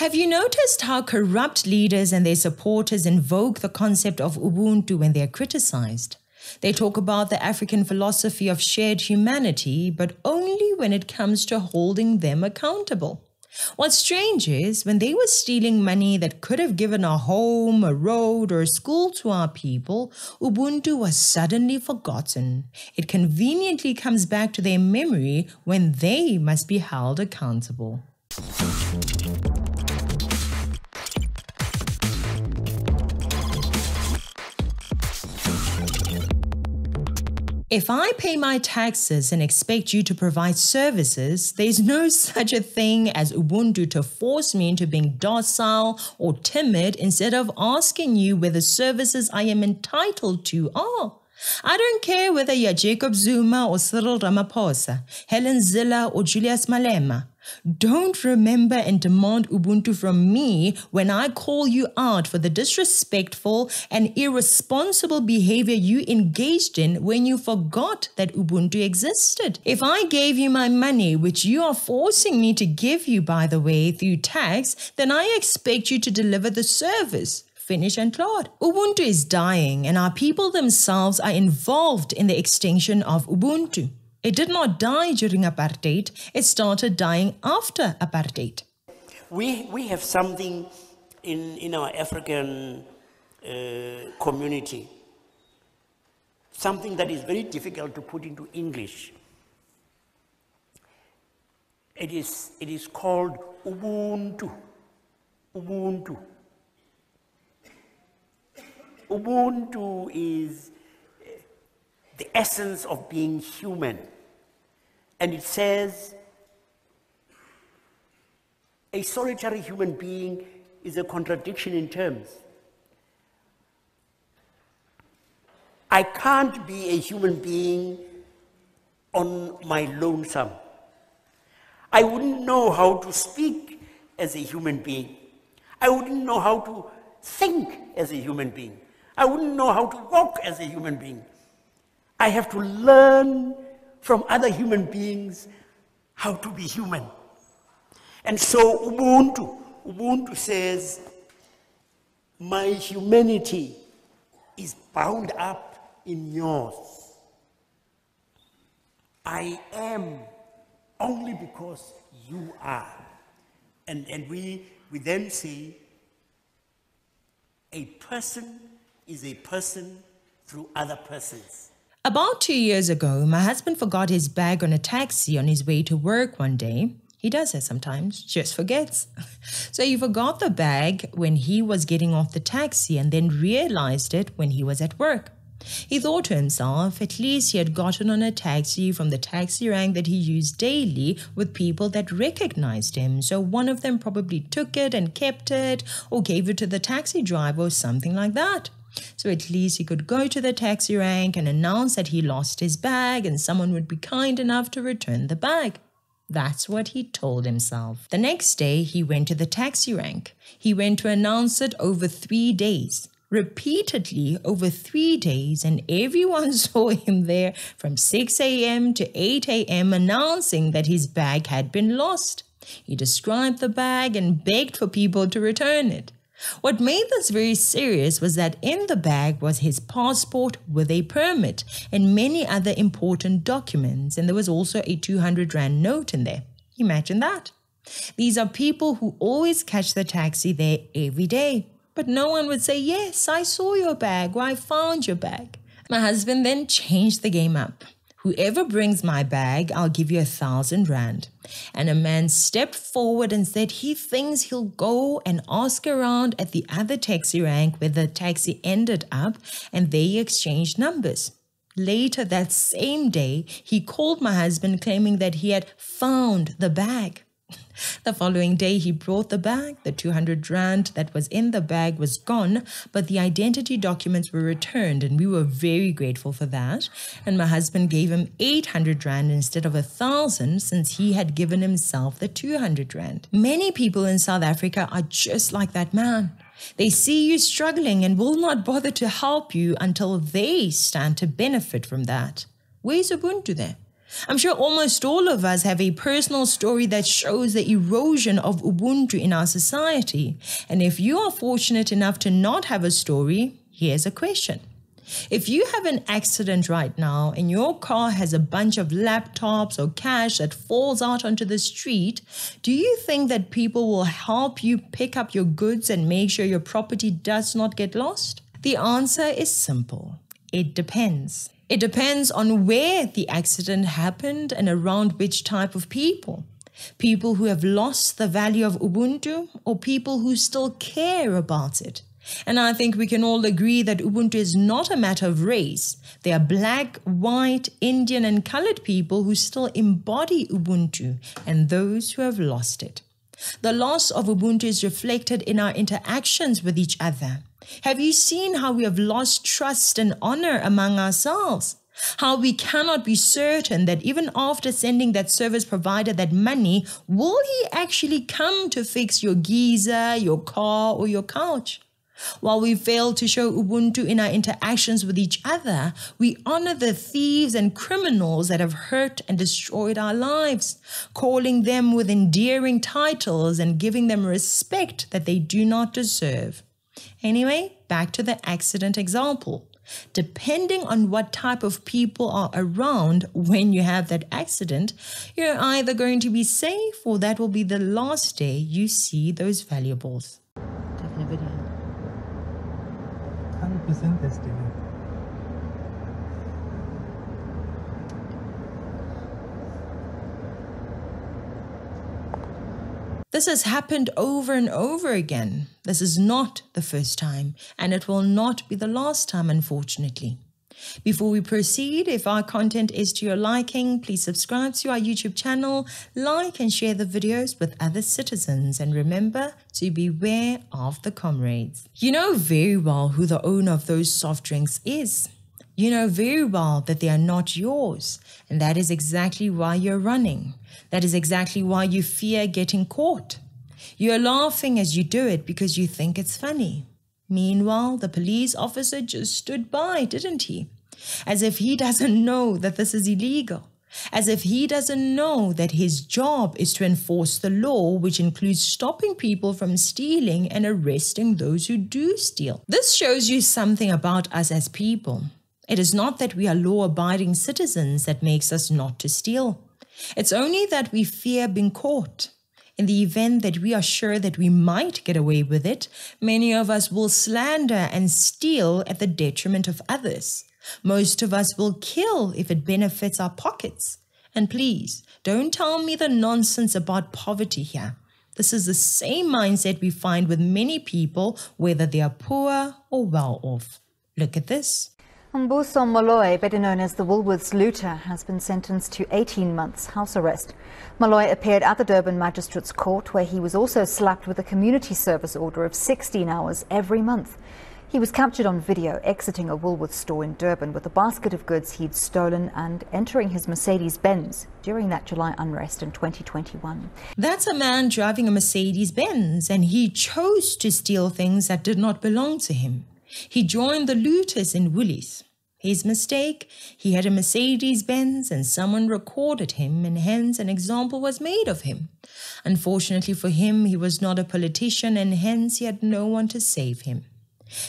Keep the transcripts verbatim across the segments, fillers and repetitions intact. Have you noticed how corrupt leaders and their supporters invoke the concept of Ubuntu when they are criticized? They talk about the African philosophy of shared humanity, but only when it comes to holding them accountable. What's strange is when they were stealing money that could have given a home, a road, or a school to our people, Ubuntu was suddenly forgotten. It conveniently comes back to their memory when they must be held accountable. If I pay my taxes and expect you to provide services, there's no such a thing as Ubuntu to force me into being docile or timid instead of asking you where the services I am entitled to are. I don't care whether you're Jacob Zuma or Cyril Ramaphosa, Helen Zilla or Julius Malema. Don't remember and demand Ubuntu from me when I call you out for the disrespectful and irresponsible behavior you engaged in when you forgot that Ubuntu existed. If I gave you my money, which you are forcing me to give you, by the way, through tax, then I expect you to deliver the service. Finish and Claude. Ubuntu is dying, and our people themselves are involved in the extinction of Ubuntu. It did not die during apartheid, it started dying after apartheid. We, we have something in, in our African uh, community, something that is very difficult to put into English. It is, it is called Ubuntu. Ubuntu. Ubuntu is the essence of being human. And it says, a solitary human being is a contradiction in terms. I can't be a human being on my lonesome. I wouldn't know how to speak as a human being. I wouldn't know how to think as a human being. I wouldn't know how to walk as a human being. I have to learn from other human beings how to be human. And so Ubuntu, Ubuntu says, my humanity is bound up in yours. I am only because you are. And, and we, we then say, a person is a person through other persons. About two years ago, my husband forgot his bag on a taxi on his way to work one day. He does that sometimes, just forgets. So he forgot the bag when he was getting off the taxi and then realized it when he was at work. He thought to himself, at least he had gotten on a taxi from the taxi rank that he used daily with people that recognized him. So one of them probably took it and kept it or gave it to the taxi driver or something like that. So at least he could go to the taxi rank and announce that he lost his bag and someone would be kind enough to return the bag. That's what he told himself. The next day, he went to the taxi rank. He went to announce it over three days, repeatedly over three days, and everyone saw him there from six a m to eight a m announcing that his bag had been lost. He described the bag and begged for people to return it. What made this very serious was that in the bag was his passport with a permit and many other important documents, and there was also a two hundred rand note in there. Imagine that. These are people who always catch the taxi there every day, but no one would say, yes, I saw your bag or I found your bag. My husband then changed the game up. Whoever brings my bag, I'll give you a thousand rand. And a man stepped forward and said he thinks he'll go and ask around at the other taxi rank where the taxi ended up, and they exchanged numbers. Later that same day, he called my husband claiming that he had found the bag. The following day, he brought the bag. The two hundred rand that was in the bag was gone, but the identity documents were returned, and we were very grateful for that. And my husband gave him eight hundred rand instead of one thousand, since he had given himself the two hundred rand. Many people in South Africa are just like that man. They see you struggling and will not bother to help you until they stand to benefit from that. Where's Ubuntu there? I'm sure almost all of us have a personal story that shows the erosion of Ubuntu in our society. And if you are fortunate enough to not have a story, here's a question. If you have an accident right now and your car has a bunch of laptops or cash that falls out onto the street, do you think that people will help you pick up your goods and make sure your property does not get lost? The answer is simple. It depends. It depends on where the accident happened and around which type of people. People who have lost the value of Ubuntu or people who still care about it. And I think we can all agree that Ubuntu is not a matter of race. There are black, white, Indian and coloured people who still embody Ubuntu and those who have lost it. The loss of Ubuntu is reflected in our interactions with each other. Have you seen how we have lost trust and honour among ourselves? How we cannot be certain that even after sending that service provider that money, will he actually come to fix your geyser, your car or your couch? While we fail to show Ubuntu in our interactions with each other, we honor the thieves and criminals that have hurt and destroyed our lives, calling them with endearing titles and giving them respect that they do not deserve. Anyway, back to the accident example. Depending on what type of people are around when you have that accident, you're either going to be safe or that will be the last day you see those valuables. one hundred percent destiny. This has happened over and over again. This is not the first time, and it will not be the last time, unfortunately. Before we proceed, if our content is to your liking, please subscribe to our YouTube channel, like and share the videos with other citizens, and remember to beware of the comrades. You know very well who the owner of those soft drinks is. You know very well that they are not yours, and that is exactly why you're running. That is exactly why you fear getting caught. You're laughing as you do it because you think it's funny. Meanwhile, the police officer just stood by, didn't he? As if he doesn't know that this is illegal. As if he doesn't know that his job is to enforce the law, which includes stopping people from stealing and arresting those who do steal. This shows you something about us as people. It is not that we are law-abiding citizens that makes us not to steal. It's only that we fear being caught. In the event that we are sure that we might get away with it, many of us will slander and steal at the detriment of others. Most of us will kill if it benefits our pockets. And please, don't tell me the nonsense about poverty here. This is the same mindset we find with many people, whether they are poor or well off. Look at this. Mbuso Moloi, better known as the Woolworths looter, has been sentenced to eighteen months house arrest. Moloi appeared at the Durban Magistrates Court, where he was also slapped with a community service order of sixteen hours every month. He was captured on video exiting a Woolworths store in Durban with a basket of goods he'd stolen and entering his Mercedes-Benz during that July unrest in twenty twenty-one. That's a man driving a Mercedes-Benz, and he chose to steal things that did not belong to him. He joined the looters in Woolies. His mistake? He had a Mercedes-Benz and someone recorded him, and hence an example was made of him. Unfortunately for him, he was not a politician, and hence he had no one to save him.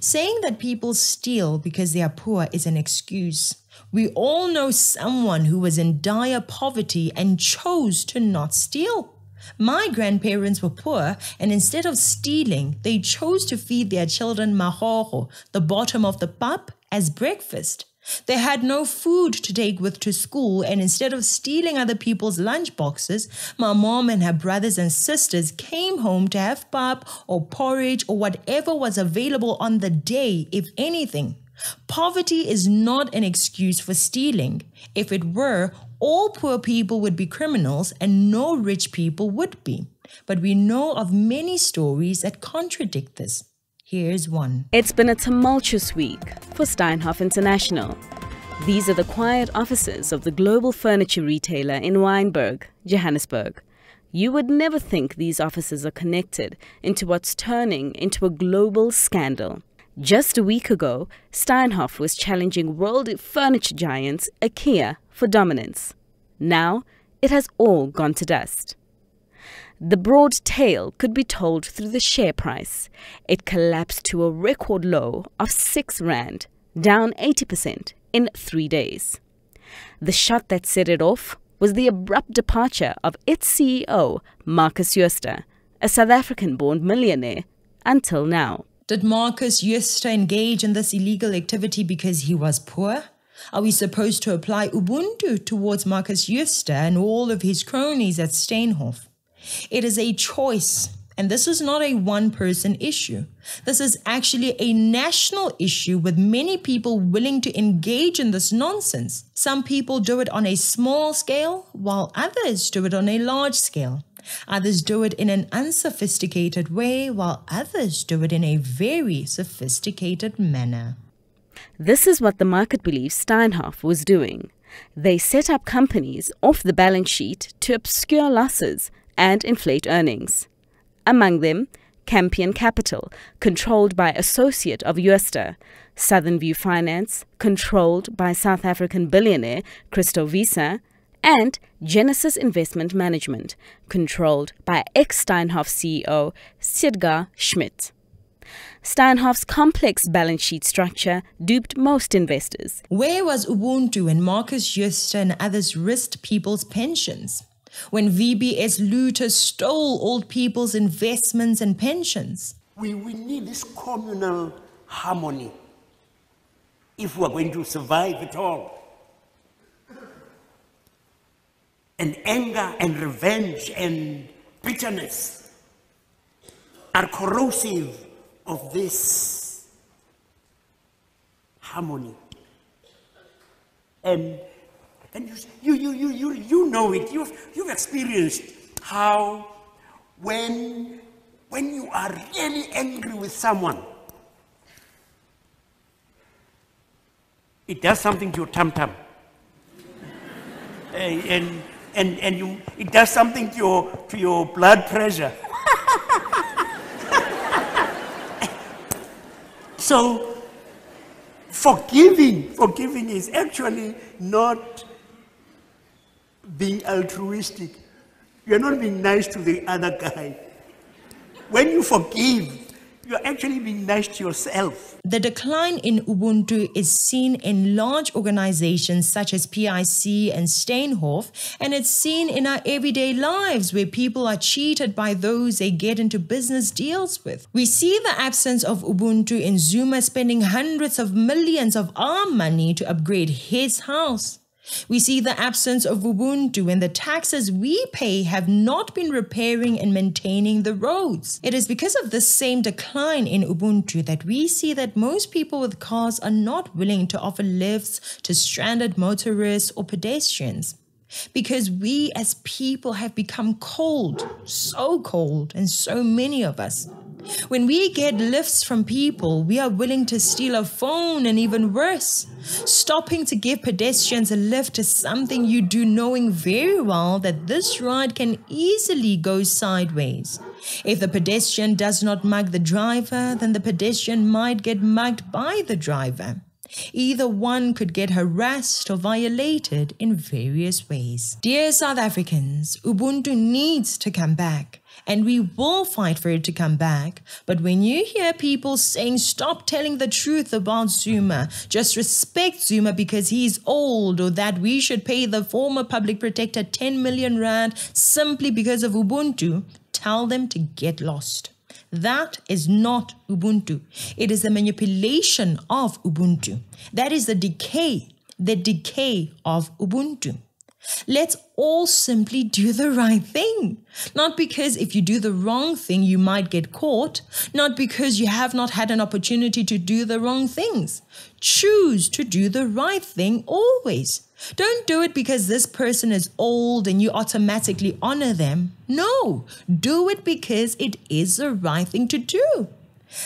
Saying that people steal because they are poor is an excuse. We all know someone who was in dire poverty and chose to not steal. My grandparents were poor, and instead of stealing, they chose to feed their children mahoro, the bottom of the pap, as breakfast. They had no food to take with to school, and instead of stealing other people's lunch boxes, my mom and her brothers and sisters came home to have pap or porridge or whatever was available on the day, if anything. Poverty is not an excuse for stealing. If it were, all poor people would be criminals and no rich people would be. But we know of many stories that contradict this. Here's one. It's been a tumultuous week for Steinhoff International. These are the quiet offices of the global furniture retailer in Wynberg, Johannesburg. You would never think these offices are connected into what's turning into a global scandal. Just a week ago, Steinhoff was challenging world furniture giants IKEA for dominance. Now, it has all gone to dust. The broad tale could be told through the share price. It collapsed to a record low of six rand, down eighty percent in three days. The shot that set it off was the abrupt departure of its C E O, Markus Jooste, a South African-born millionaire, until now. Did Markus Jooste engage in this illegal activity because he was poor? Are we supposed to apply Ubuntu towards Markus Jooste and all of his cronies at Steinhoff? It is a choice, and this is not a one-person issue. This is actually a national issue with many people willing to engage in this nonsense. Some people do it on a small scale, while others do it on a large scale. Others do it in an unsophisticated way, while others do it in a very sophisticated manner. This is what the market believes Steinhoff was doing. They set up companies off the balance sheet to obscure losses and inflate earnings. Among them, Campion Capital, controlled by associate of Jooste, Southern View Finance, controlled by South African billionaire Christo Visa, and Genesis Investment Management, controlled by ex-Steinhoff C E O Sidgar Schmidt. Steinhoff's complex balance sheet structure duped most investors. Where was Ubuntu when Markus Jooste and others risked people's pensions? When V B S looters stole old people's investments and pensions? We, we need this communal harmony if we're going to survive at all. And anger and revenge and bitterness are corrosive of this harmony. And, and you, you, you, you, you know it. You've, you've experienced how when, when you are really angry with someone, it does something to your tum-tum. and... and And, and you, it does something to your, to your blood pressure. So, forgiving, forgiving is actually not being altruistic. You're not being nice to the other guy. When you forgive, you're actually being nice to yourself. The decline in Ubuntu is seen in large organizations such as P I C and Steinhoff, and it's seen in our everyday lives where people are cheated by those they get into business deals with. We see the absence of Ubuntu in Zuma spending hundreds of millions of our money to upgrade his house. We see the absence of Ubuntu when the taxes we pay have not been repairing and maintaining the roads. It is because of this same decline in Ubuntu that we see that most people with cars are not willing to offer lifts to stranded motorists or pedestrians. Because we as people have become cold, so cold, and so many of us. When we get lifts from people, we are willing to steal a phone and even worse. Stopping to give pedestrians a lift is something you do knowing very well that this ride can easily go sideways. If the pedestrian does not mug the driver, then the pedestrian might get mugged by the driver. Either one could get harassed or violated in various ways. Dear South Africans, Ubuntu needs to come back, and we will fight for it to come back. But when you hear people saying, stop telling the truth about Zuma, just respect Zuma because he's old, or that we should pay the former public protector ten million rand simply because of Ubuntu, tell them to get lost. That is not Ubuntu. It is the manipulation of Ubuntu. That is the decay, the decay of Ubuntu. Let's all simply do the right thing. Not because if you do the wrong thing, you might get caught. Not because you have not had an opportunity to do the wrong things. Choose to do the right thing always. Don't do it because this person is old and you automatically honor them. No, do it because it is the right thing to do.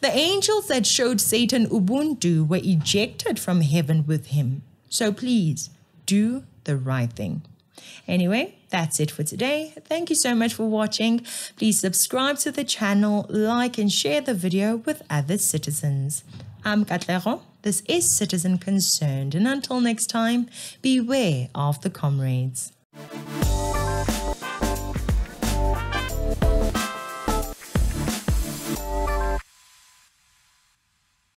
The angels that showed Satan Ubuntu were ejected from heaven with him. So please, do the right thing. Anyway, that's it for today. Thank you so much for watching. Please subscribe to the channel, like and share the video with other citizens. I'm Catleron. This is Citizen Concerned, and until next time, beware of the comrades.